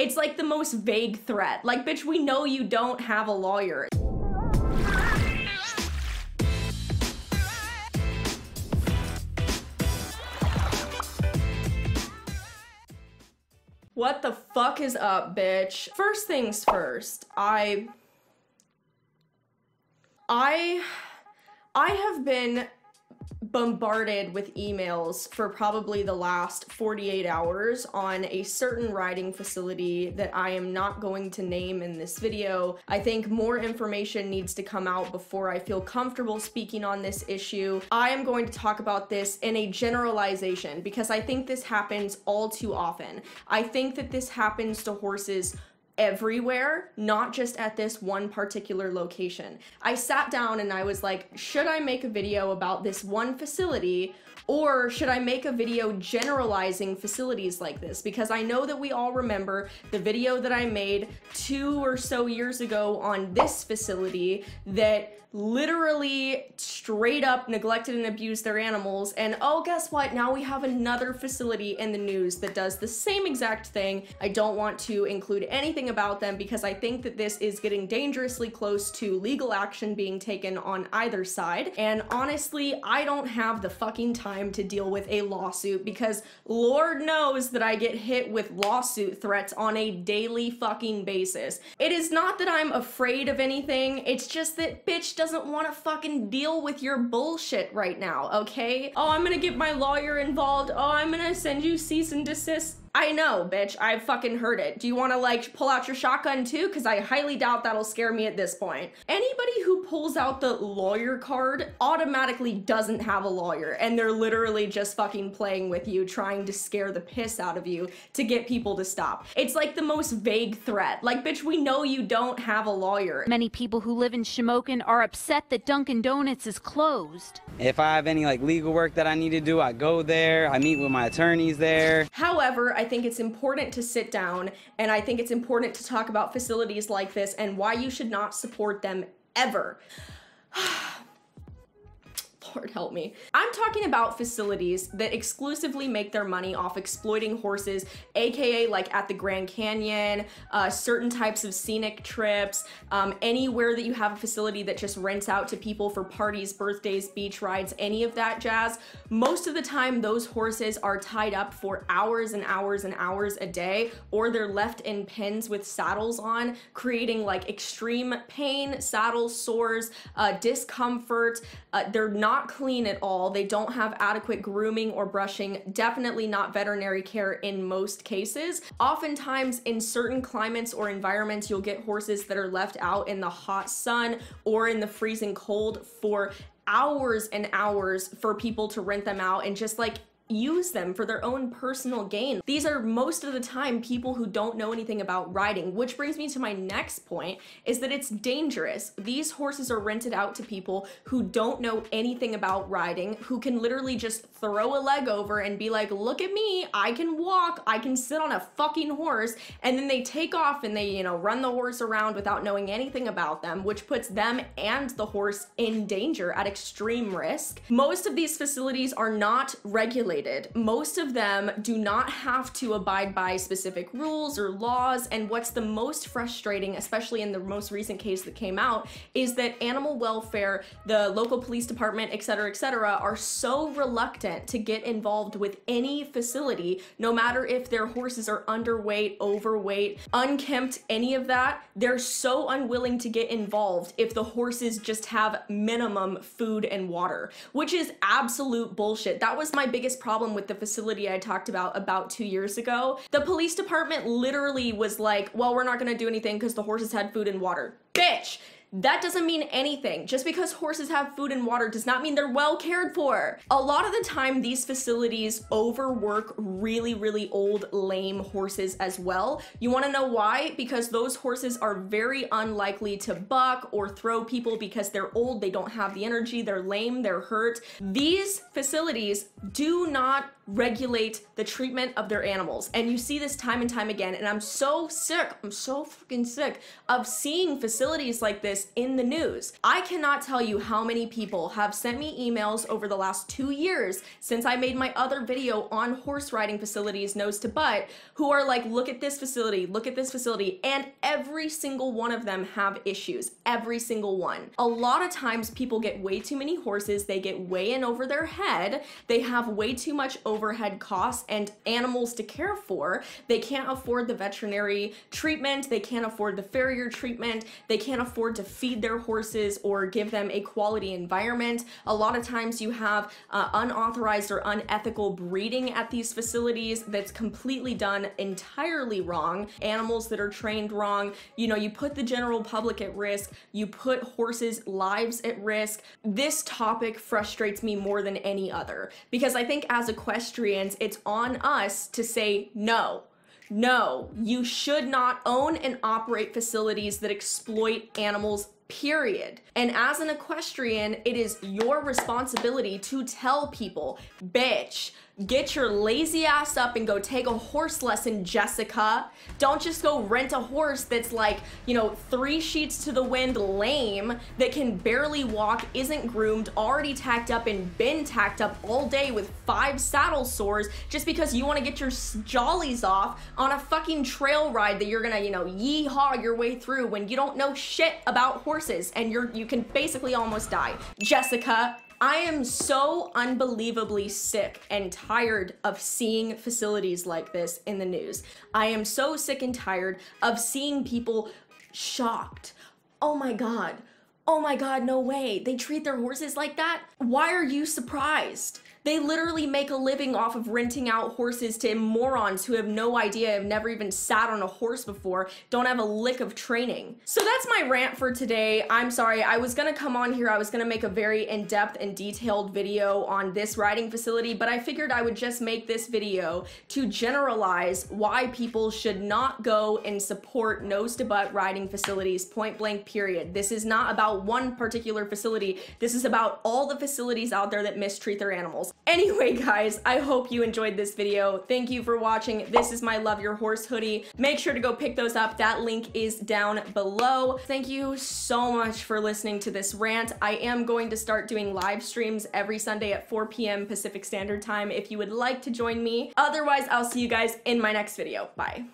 It's like the most vague threat. Like, bitch, we know you don't have a lawyer. What the fuck is up, bitch? First things first, I have been bombarded with emails for probably the last 48 hours on a certain riding facility that I am not going to name in this video. I think more information needs to come out before I feel comfortable speaking on this issue. I am going to talk about this in a generalization because I think this happens all too often. I think that this happens to horses everywhere, not just at this one particular location. I sat down and I was like, should I make a video about this one facility or should I make a video generalizing facilities like this? Because I know that we all remember the video that I made 2 or so years ago on this facility that literally straight up neglected and abused their animals, and oh, guess what? Now we have another facility in the news that does the same exact thing. I don't want to include anything about them because I think that this is getting dangerously close to legal action being taken on either side, and honestly, I don't have the fucking time to deal with a lawsuit because Lord knows that I get hit with lawsuit threats on a daily fucking basis. It is not that I'm afraid of anything, it's just that bitch doesn't want to fucking deal with your bullshit right now, okay? Oh, I'm gonna get my lawyer involved. Oh, I'm gonna send you cease and desist. I know, bitch, I fucking heard it. Do you wanna like pull out your shotgun too? Cause I highly doubt that'll scare me at this point. Anybody who pulls out the lawyer card automatically doesn't have a lawyer and they're literally just fucking playing with you, trying to scare the piss out of you to get people to stop. It's like the most vague threat. Like, bitch, we know you don't have a lawyer. Many people who live in Shamokin are upset that Dunkin' Donuts is closed. If I have any like legal work that I need to do, I go there, I meet with my attorneys there. However, I think it's important to sit down and I think it's important to talk about facilities like this and why you should not support them ever. Lord help me. I'm talking about facilities that exclusively make their money off exploiting horses, aka like at the Grand Canyon, certain types of scenic trips, anywhere that you have a facility that just rents out to people for parties, birthdays, beach rides, any of that jazz. Most of the time those horses are tied up for hours and hours and hours a day, or they're left in pens with saddles on, creating like extreme pain, saddle sores, discomfort. They're not clean at all. They don't have adequate grooming or brushing, definitely not veterinary care in most cases. Oftentimes in certain climates or environments, you'll get horses that are left out in the hot sun or in the freezing cold for hours and hours for people to rent them out and just like use them for their own personal gain. These are most of the time people who don't know anything about riding, which brings me to my next point, is that it's dangerous. These horses are rented out to people who don't know anything about riding, who can literally just throw a leg over and be like, look at me, I can walk, I can sit on a fucking horse, and then they take off and they, you know, run the horse around without knowing anything about them, which puts them and the horse in danger, at extreme risk. Most of these facilities are not regulated. Most of them do not have to abide by specific rules or laws, and what's the most frustrating, especially in the most recent case that came out, is that animal welfare, the local police department, etc., etc., are so reluctant to get involved with any facility, no matter if their horses are underweight, overweight, unkempt, any of that. They're so unwilling to get involved if the horses just have minimum food and water, which is absolute bullshit. That was my biggest problem with the facility I talked about 2 years ago. The police department literally was like, well, we're not gonna do anything because the horses had food and water. Bitch, that doesn't mean anything. Just because horses have food and water does not mean they're well cared for. A lot of the time, these facilities overwork really, really old, lame horses as well. You wanna know why? Because those horses are very unlikely to buck or throw people because they're old, they don't have the energy, they're lame, they're hurt. These facilities do not regulate the treatment of their animals. And you see this time and time again, and I'm so sick, I'm so fucking sick of seeing facilities like this this in the news. I cannot tell you how many people have sent me emails over the last 2 years since I made my other video on horse riding facilities nose to butt, who are like, look at this facility, look at this facility, and every single one of them have issues, every single one. A lot of times people get way too many horses, they get way in over their head, they have way too much overhead costs and animals to care for, they can't afford the veterinary treatment, they can't afford the farrier treatment, they can't afford to feed their horses or give them a quality environment. A lot of times you have unauthorized or unethical breeding at these facilities that's completely done entirely wrong, animals that are trained wrong. You know, you put the general public at risk, you put horses' lives at risk. This topic frustrates me more than any other because I think as equestrians, it's on us to say no. No, you should not own and operate facilities that exploit animals, period. And as an equestrian, it is your responsibility to tell people, bitch, get your lazy ass up and go take a horse lesson, Jessica. Don't just go rent a horse that's like, you know, 3 sheets to the wind, lame, that can barely walk, isn't groomed, already tacked up and been tacked up all day with 5 saddle sores just because you want to get your jollies off on a fucking trail ride that you're gonna, you know, yee-haw your way through when you don't know shit about horses and you can basically almost die. Jessica, I am so unbelievably sick and tired of seeing facilities like this in the news. I am so sick and tired of seeing people shocked. Oh my God, no way. They treat their horses like that? Why are you surprised? They literally make a living off of renting out horses to morons who have no idea, have never even sat on a horse before, don't have a lick of training. So that's my rant for today. I'm sorry, I was gonna come on here, I was gonna make a very in-depth and detailed video on this riding facility, but I figured I would just make this video to generalize why people should not go and support nose-to-butt riding facilities, point blank period. This is not about one particular facility, this is about all the facilities out there that mistreat their animals. Anyway, guys, I hope you enjoyed this video. Thank you for watching. This is my Love Your Horse hoodie. Make sure to go pick those up. That link is down below. Thank you so much for listening to this rant. I am going to start doing live streams every Sunday at 4 p.m. Pacific Standard Time if you would like to join me. Otherwise, I'll see you guys in my next video. Bye.